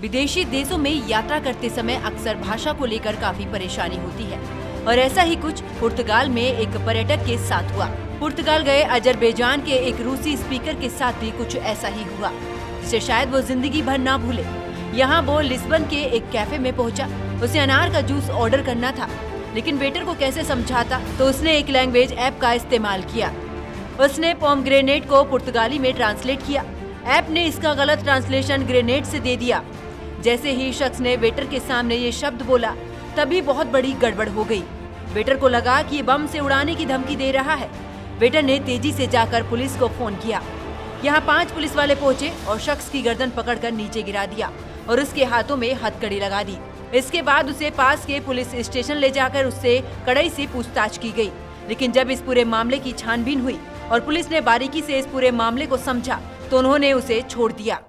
विदेशी देशों में यात्रा करते समय अक्सर भाषा को लेकर काफी परेशानी होती है और ऐसा ही कुछ पुर्तगाल में एक पर्यटक के साथ हुआ। पुर्तगाल गए अजरबैजान के एक रूसी स्पीकर के साथ भी कुछ ऐसा ही हुआ जिसे शायद वो जिंदगी भर ना भूले। यहाँ वो लिस्बन के एक कैफे में पहुँचा। उसे अनार का जूस ऑर्डर करना था, लेकिन वेटर को कैसे समझाता, तो उसने एक लैंग्वेज ऐप का इस्तेमाल किया। उसने पॉमग्रेनेट को पुर्तगाली में ट्रांसलेट किया। ऐप ने इसका गलत ट्रांसलेशन ग्रेनेड से दे दिया। जैसे ही शख्स ने वेटर के सामने ये शब्द बोला, तभी बहुत बड़ी गड़बड़ हो गई। वेटर को लगा कि ये बम से उड़ाने की धमकी दे रहा है। वेटर ने तेजी से जाकर पुलिस को फोन किया। यहाँ 5 पुलिस वाले पहुँचे और शख्स की गर्दन पकड़कर नीचे गिरा दिया और उसके हाथों में हथकड़ी लगा दी। इसके बाद उसे पास के पुलिस स्टेशन ले जाकर उससे कड़ाई से पूछताछ की गई। लेकिन जब इस पूरे मामले की छानबीन हुई और पुलिस ने बारीकी से इस पूरे मामले को समझा, तो उन्होंने उसे छोड़ दिया।